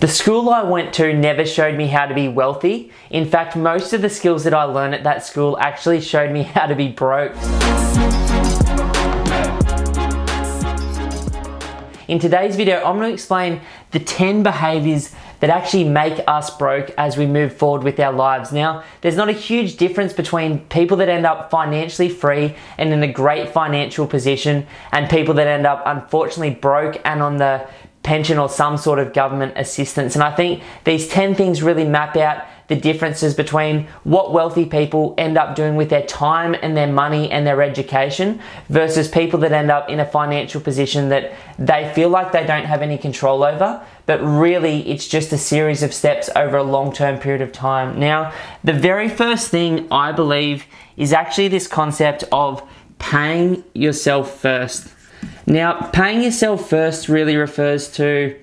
The school I went to never showed me how to be wealthy. In fact, most of the skills that I learned at that school actually showed me how to be broke. In today's video, I'm going to explain the 10 behaviors that actually make us broke as we move forward with our lives. Now, there's not a huge difference between people that end up financially free and in a great financial position and people that end up unfortunately broke and on the pension or some sort of government assistance. And I think these 10 things really map out the differences between what wealthy people end up doing with their time and their money and their education versus people that end up in a financial position that they feel like they don't have any control over, but really it's just a series of steps over a long-term period of time. Now, the very first thing I believe is actually this concept of paying yourself first. Now, paying yourself first really refers to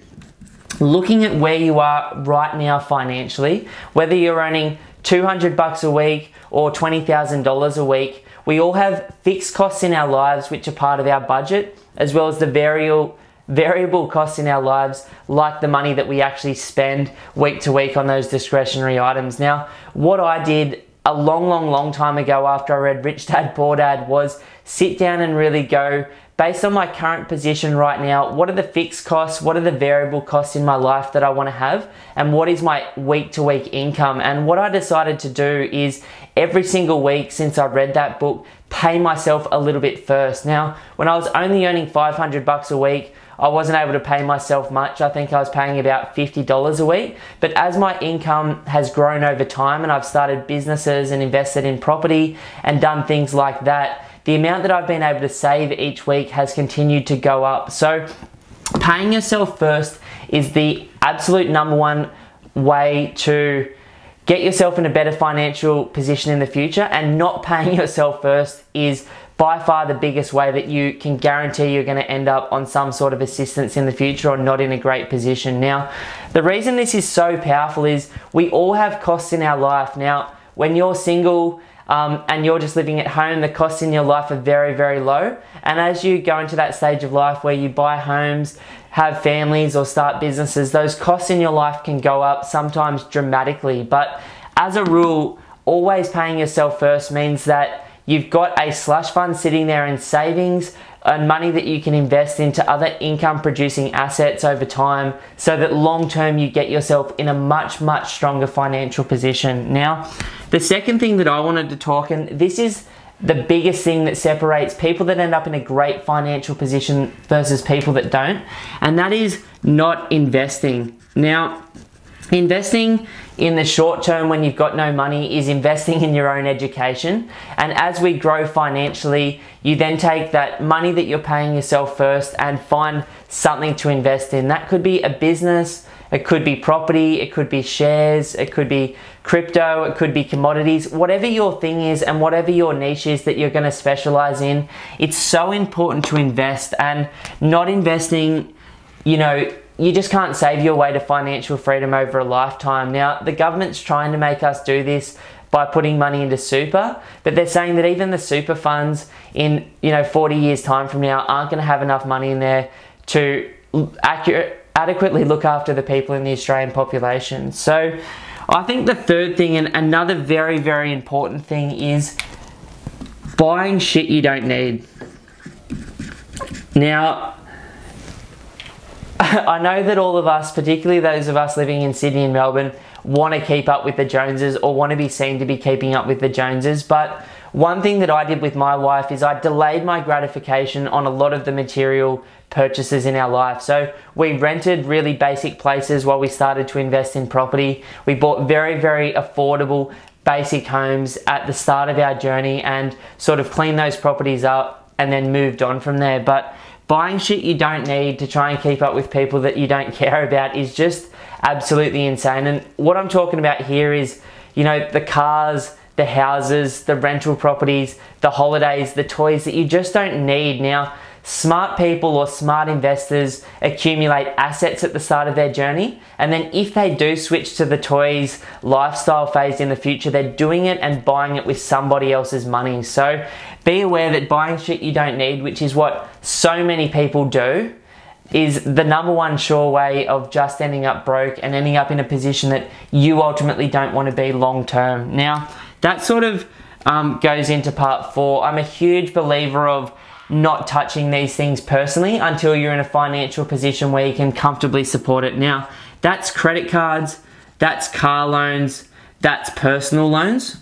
looking at where you are right now financially, whether you're earning 200 bucks a week or $20,000 a week. We all have fixed costs in our lives, which are part of our budget, as well as the variable costs in our lives, like the money that we actually spend week to week on those discretionary items. Now, what I did a long time ago after I read Rich Dad Poor Dad was sit down and really go, based on my current position right now, what are the fixed costs, what are the variable costs in my life that I want to have, and what is my week-to-week income? And what I decided to do is every single week since I read that book, pay myself a little bit first. Now, when I was only earning 500 bucks a week, I wasn't able to pay myself much. I think I was paying about $50 a week. But as my income has grown over time and I've started businesses and invested in property and done things like that, the amount that I've been able to save each week has continued to go up. So paying yourself first is the absolute number one way to get yourself in a better financial position in the future, and not paying yourself first is by far the biggest way that you can guarantee you're going to end up on some sort of assistance in the future or not in a great position. Now, the reason this is so powerful is we all have costs in our life. Now, when you're single, and you're just living at home, the costs in your life are very low. And as you go into that stage of life where you buy homes, have families or start businesses, those costs in your life can go up, sometimes dramatically. But as a rule, always paying yourself first means that you've got a slush fund sitting there in savings and money that you can invest into other income producing assets over time, so that long term you get yourself in a much stronger financial position. Now, the second thing that I wanted to talk, and this is the biggest thing that separates people that end up in a great financial position versus people that don't, and that is not investing. Now, investing in the short term when you've got no money is investing in your own education. And as we grow financially, you then take that money that you're paying yourself first and find something to invest in. That could be a business, it could be property, it could be shares, it could be crypto, it could be commodities, whatever your thing is and whatever your niche is that you're going to specialize in. It's so important to invest, and not investing, you just can't save your way to financial freedom over a lifetime. Now, the government's trying to make us do this by putting money into super, but they're saying that even the super funds in 40 years time from now aren't going to have enough money in there to adequately look after the people in the Australian population. So I think the third thing, and another very important thing, is buying shit you don't need. Now, I know that all of us, particularly those of us living in Sydney and Melbourne, want to keep up with the Joneses or want to be seen to be keeping up with the Joneses. But one thing that I did with my wife is I delayed my gratification on a lot of the material purchases in our life. So we rented really basic places while we started to invest in property. We bought very affordable basic homes at the start of our journey and sort of cleaned those properties up and then moved on from there. But buying shit you don't need to try and keep up with people that you don't care about is just absolutely insane. And what I'm talking about here is, the cars, the houses, the rental properties, the holidays, the toys that you just don't need. Now, smart people or smart investors accumulate assets at the start of their journey, and then if they do switch to the toys lifestyle phase in the future, they're doing it and buying it with somebody else's money. So be aware that buying shit you don't need, which is what so many people do, is the #1 sure way of just ending up broke and ending up in a position that you ultimately don't want to be long term. Now, that sort of goes into part 4. I'm a huge believer of not touching these things personally until you're in a financial position where you can comfortably support it. Now, that's credit cards, that's car loans, that's personal loans.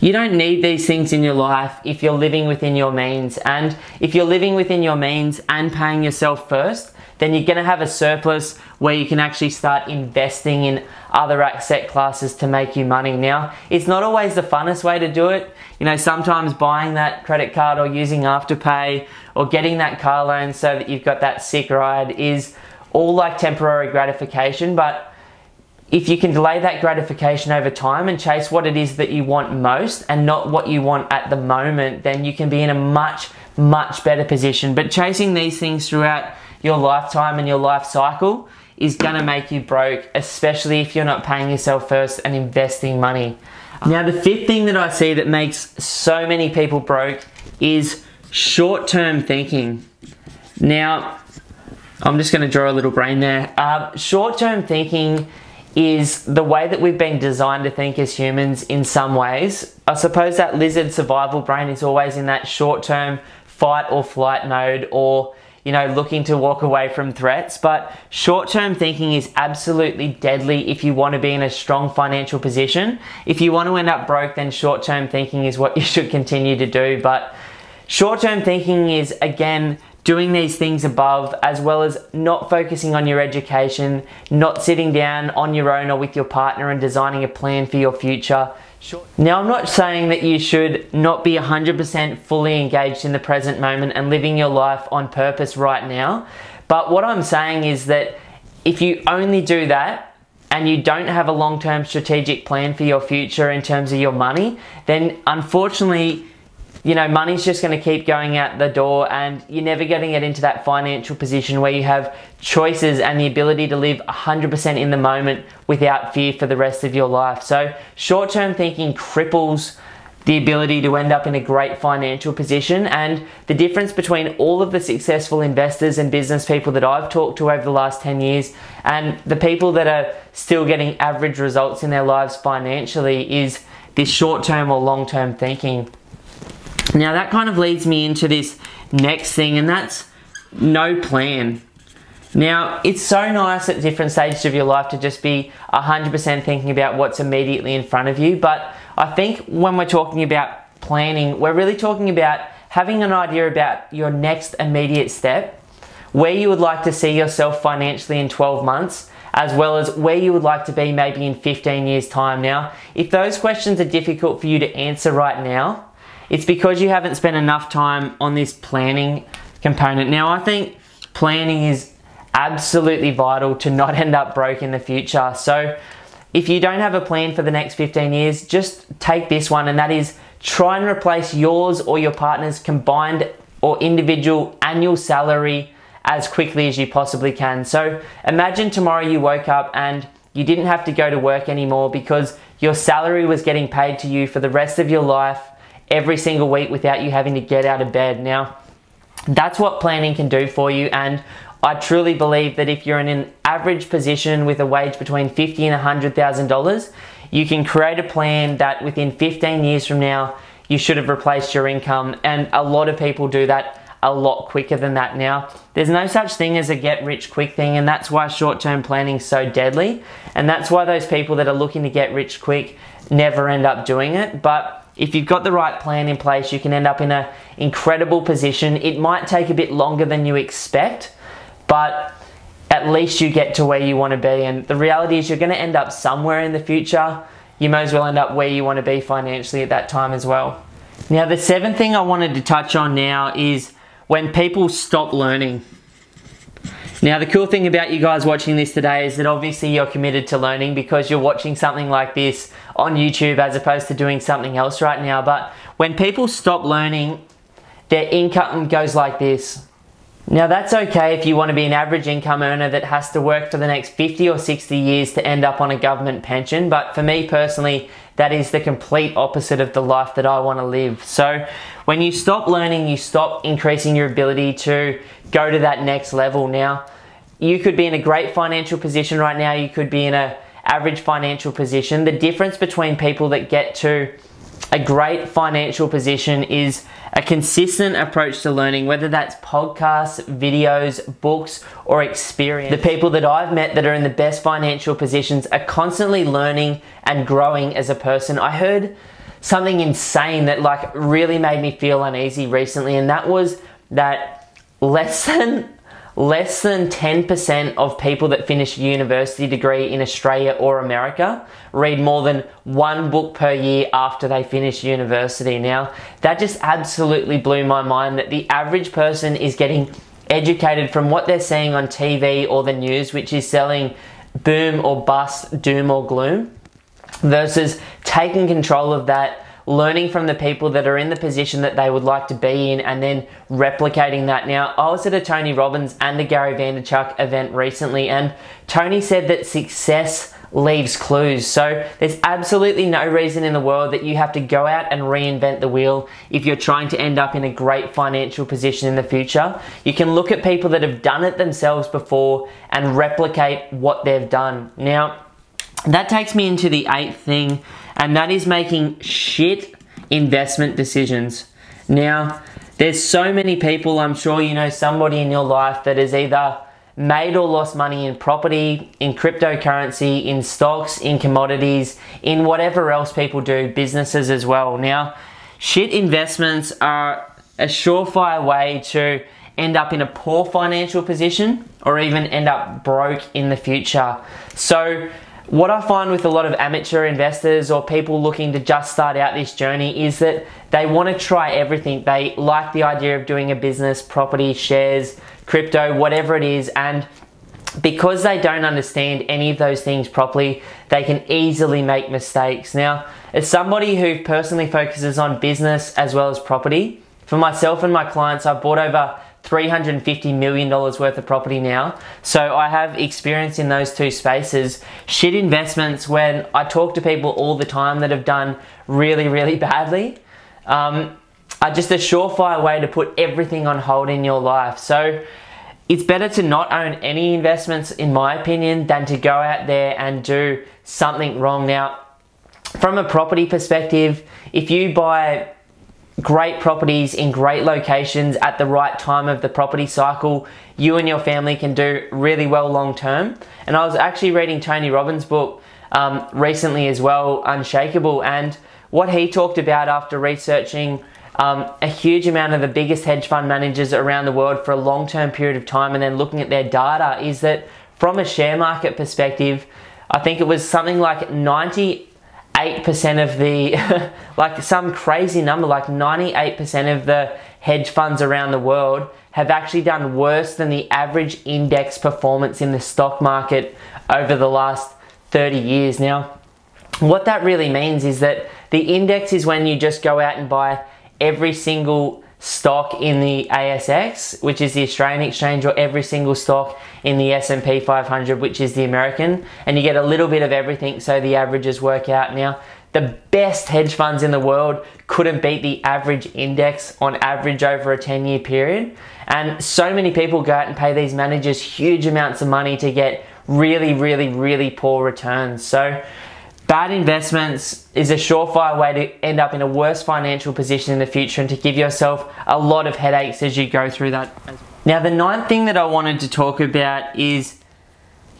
You don't need these things in your life if you're living within your means. And if you're living within your means and paying yourself first, then you're going to have a surplus where you can actually start investing in other asset classes to make you money. Now, it's not always the funnest way to do it. You know, sometimes buying that credit card or using Afterpay or getting that car loan so that you've got that sick ride is all like temporary gratification, but if you can delay that gratification over time and chase what it is that you want most and not what you want at the moment, then you can be in a much, much better position. But chasing these things throughout your lifetime and your life cycle is gonna make you broke, especially if you're not paying yourself first and investing money. Now, the 5th thing that I see that makes so many people broke is short-term thinking. Now, I'm just gonna draw a little brain there. Short-term thinking is the way that we've been designed to think as humans in some ways. I suppose that lizard survival brain is always in that short-term fight or flight mode, or, you know, looking to walk away from threats. But short-term thinking is absolutely deadly if you want to be in a strong financial position. If you want to end up broke, then short-term thinking is what you should continue to do. But short-term thinking is, again, doing these things above, as well as not focusing on your education, not sitting down on your own or with your partner and designing a plan for your future. Now, I'm not saying that you should not be 100% fully engaged in the present moment and living your life on purpose right now, but what I'm saying is that if you only do that and you don't have a long-term strategic plan for your future in terms of your money, then unfortunately, you know, money's just going to keep going out the door and you're never getting it into that financial position where you have choices and the ability to live 100% in the moment without fear for the rest of your life. So short-term thinking cripples the ability to end up in a great financial position. And the difference between all of the successful investors and business people that I've talked to over the last 10 years and the people that are still getting average results in their lives financially is this short-term or long-term thinking. Now, that kind of leads me into this next thing, and that's no plan. Now, it's so nice at different stages of your life to just be 100% thinking about what's immediately in front of you, but I think when we're talking about planning, we're really talking about having an idea about your next immediate step, where you would like to see yourself financially in 12 months, as well as where you would like to be maybe in 15 years' time. Now, if those questions are difficult for you to answer right now, it's because you haven't spent enough time on this planning component. Now, I think planning is absolutely vital to not end up broke in the future. So if you don't have a plan for the next 15 years, just take this one, and that is try and replace yours or your partner's combined or individual annual salary as quickly as you possibly can. So imagine tomorrow you woke up and you didn't have to go to work anymore because your salary was getting paid to you for the rest of your life every single week without you having to get out of bed. Now, that's what planning can do for you, and I truly believe that if you're in an average position with a wage between $50,000 and $100,000, you can create a plan that within 15 years from now, you should have replaced your income, and a lot of people do that a lot quicker than that now. There's no such thing as a get-rich-quick thing, and that's why short-term planning is so deadly, and that's why those people that are looking to get rich quick never end up doing it. But if you've got the right plan in place, you can end up in an incredible position. It might take a bit longer than you expect, but at least you get to where you want to be. And the reality is you're going to end up somewhere in the future. You may as well end up where you want to be financially at that time as well. Now, the 7th thing I wanted to touch on now is when people stop learning. Now, the cool thing about you guys watching this today is that obviously you're committed to learning because you're watching something like this on YouTube as opposed to doing something else right now. But when people stop learning, their income goes like this. Now that's okay if you want to be an average income earner that has to work for the next 50 or 60 years to end up on a government pension, but for me personally, that is the complete opposite of the life that I want to live. So when you stop learning, you stop increasing your ability to go to that next level. Now, you could be in a great financial position right now, you could be in an average financial position. The difference between people that get to a great financial position is a consistent approach to learning, whether that's podcasts, videos, books, or experience. The people that I've met that are in the best financial positions are constantly learning and growing as a person. I heard something insane that like really made me feel uneasy recently, and that was that less than 10% of people that finish a university degree in Australia or America read more than one book per year after they finish university. Now, that just absolutely blew my mind that the average person is getting educated from what they're seeing on TV or the news, which is selling boom or bust, doom or gloom, versus taking control of that, learning from the people that are in the position that they would like to be in, and then replicating that. Now, I was at a Tony Robbins and a Gary Vaynerchuk event recently, and Tony said that success leaves clues. So there's absolutely no reason in the world that you have to go out and reinvent the wheel if you're trying to end up in a great financial position in the future. You can look at people that have done it themselves before and replicate what they've done. Now, that takes me into the eighth thing, and that is making shit investment decisions. Now, there's so many people, I'm sure you know somebody in your life that has either made or lost money in property, in cryptocurrency, in stocks, in commodities, in whatever else people do, businesses as well. Now, shit investments are a surefire way to end up in a poor financial position or even end up broke in the future. So, what I find with a lot of amateur investors or people looking to just start out this journey is that they want to try everything. They like the idea of doing a business, property, shares, crypto, whatever it is, and because they don't understand any of those things properly, they can easily make mistakes. Now, as somebody who personally focuses on business as well as property, for myself and my clients, I've bought over $350 million worth of property now. So I have experience in those two spaces. Shit investments, when I talk to people all the time that have done really, really badly, are just a surefire way to put everything on hold in your life. So it's better to not own any investments, in my opinion, than to go out there and do something wrong. Now, from a property perspective, if you buy great properties in great locations at the right time of the property cycle, you and your family can do really well long term. And I was actually reading Tony Robbins' book recently as well, Unshakable, and what he talked about after researching a huge amount of the biggest hedge fund managers around the world for a long-term period of time and then looking at their data is that from a share market perspective, I think it was something like 98% of the, like some crazy number, like 98% of the hedge funds around the world have actually done worse than the average index performance in the stock market over the last 30 years. Now, what that really means is that the index is when you just go out and buy every single stock in the ASX, which is the Australian exchange, or every single stock in the S&P 500, which is the American, and you get a little bit of everything, so the averages work out. Now, the best hedge funds in the world couldn't beat the average index on average over a 10-year period, and so many people go out and pay these managers huge amounts of money to get really, really, really poor returns. So bad investments is a surefire way to end up in a worse financial position in the future and to give yourself a lot of headaches as you go through that. Now, the ninth thing that I wanted to talk about is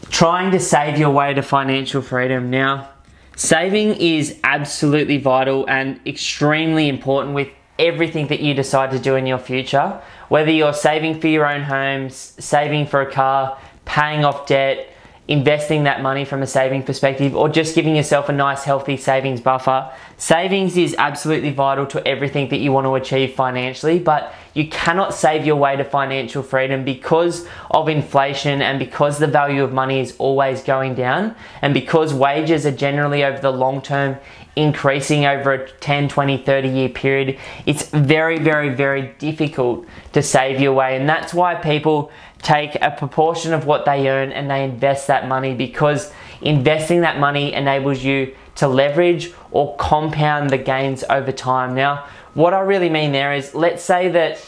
trying to save your way to financial freedom. Now, saving is absolutely vital and extremely important with everything that you decide to do in your future, whether you're saving for your own homes, saving for a car, paying off debt, investing that money from a saving perspective, or just giving yourself a nice healthy savings buffer. Savings is absolutely vital to everything that you want to achieve financially, but You cannot save your way to financial freedom because of inflation and because the value of money is always going down and because wages are generally over the long term increasing over a 10, 20, 30 year period. It's very, very, very difficult to save your way. And that's why people take a proportion of what they earn and they invest that money, because investing that money enables you to leverage or compound the gains over time. Now, what I really mean there is, let's say that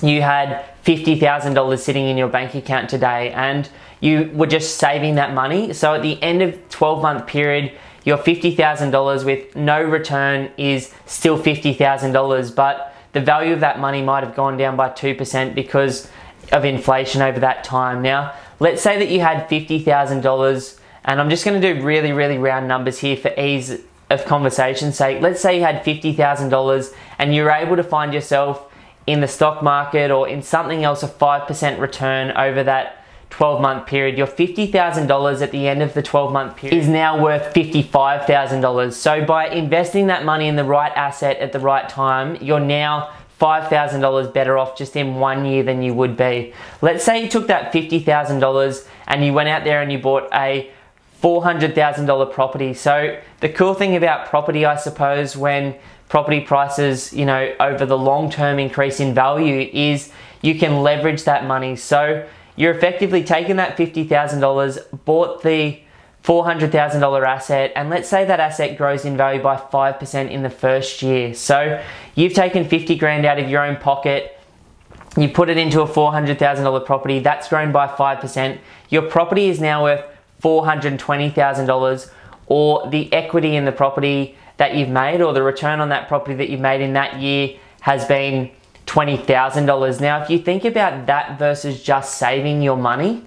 you had $50,000 sitting in your bank account today and you were just saving that money. So at the end of 12-month period, your $50,000 with no return is still $50,000, but the value of that money might have gone down by 2% because of inflation over that time. Now, let's say that you had $50,000, and I'm just gonna do really, really round numbers here for ease of conversation's sake. Let's say you had $50,000 and you were able to find yourself in the stock market or in something else, a 5% return over that 12-month period. Your $50,000 at the end of the 12-month period is now worth $55,000. So by investing that money in the right asset at the right time, you're now $5,000 better off just in 1 year than you would be. Let's say you took that $50,000 and you went out there and you bought a $400,000 property. So the cool thing about property, I suppose, when property prices, you know, over the long term increase in value, is you can leverage that money. So you're effectively taking that $50,000, bought the $400,000 asset, and let's say that asset grows in value by 5% in the first year. So you've taken 50 grand out of your own pocket, you put it into a $400,000 property, that's grown by 5%. Your property is now worth $420,000, or the equity in the property that you've made, or the return on that property that you've made in that year has been $20,000. Now, if you think about that versus just saving your money,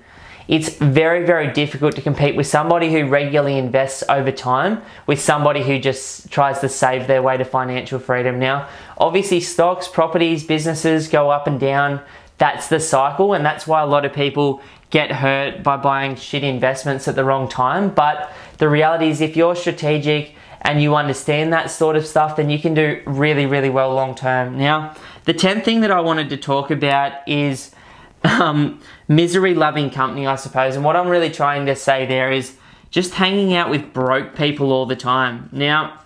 it's very, very difficult to compete with somebody who regularly invests over time with somebody who just tries to save their way to financial freedom. Now, obviously stocks, properties, businesses go up and down. That's the cycle, and that's why a lot of people get hurt by buying shit investments at the wrong time. But the reality is, if you're strategic and you understand that sort of stuff, then you can do really, really well long term. Now, the 10th thing that I wanted to talk about is misery-loving company, I suppose. And what I'm really trying to say there is just hanging out with broke people all the time. Now,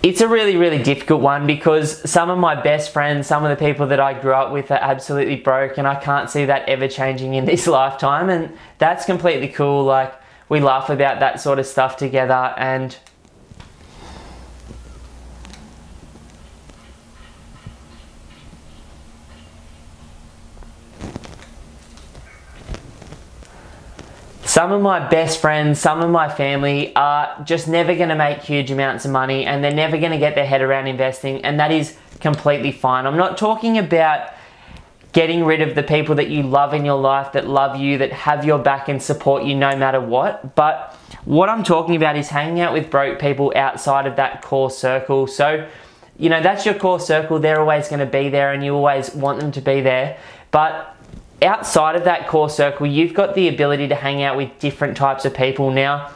it's a really, really difficult one, because some of my best friends, some of the people that I grew up with, are absolutely broke, and I can't see that ever changing in this lifetime. And that's completely cool. Like, we laugh about that sort of stuff together, and some of my best friends, some of my family are just never gonna make huge amounts of money, and they're never gonna get their head around investing, and that is completely fine. I'm not talking about getting rid of the people that you love in your life, that love you, that have your back and support you no matter what. But what I'm talking about is hanging out with broke people outside of that core circle. So, you know, that's your core circle. They're always gonna be there and you always want them to be there. But outside of that core circle, you've got the ability to hang out with different types of people. Now,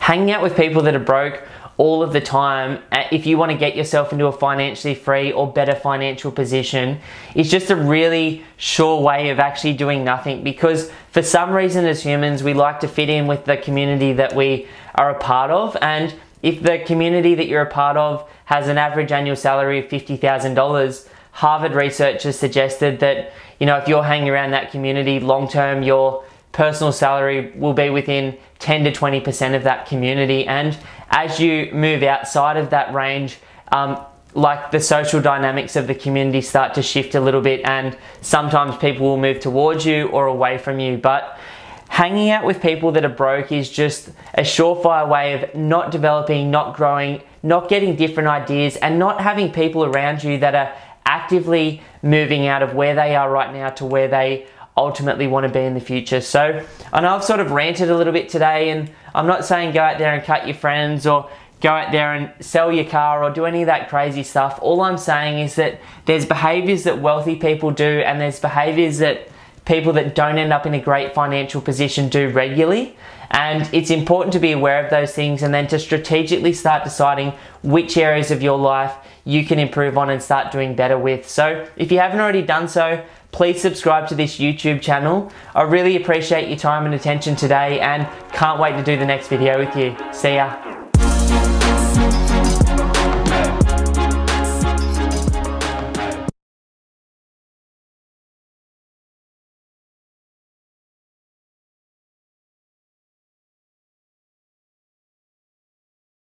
hanging out with people that are broke all of the time, if you want to get yourself into a financially free or better financial position, it's just a really sure way of actually doing nothing, because for some reason as humans, we like to fit in with the community that we are a part of. And if the community that you're a part of has an average annual salary of $50,000, Harvard researchers suggested that, you know, if you're hanging around that community long term, your personal salary will be within 10 to 20% of that community. And as you move outside of that range, like the social dynamics of the community start to shift a little bit, and sometimes people will move towards you or away from you. But hanging out with people that are broke is just a surefire way of not developing, not growing, not getting different ideas, and not having people around you that are actively moving out of where they are right now to where they ultimately want to be in the future. So I know I've sort of ranted a little bit today, and I'm not saying go out there and cut your friends or go out there and sell your car or do any of that crazy stuff. All I'm saying is that there's behaviors that wealthy people do, and there's behaviors that people that don't end up in a great financial position do regularly. And it's important to be aware of those things and then to strategically start deciding which areas of your life you can improve on and start doing better with. So if you haven't already done so, please subscribe to this YouTube channel. I really appreciate your time and attention today and can't wait to do the next video with you. See ya.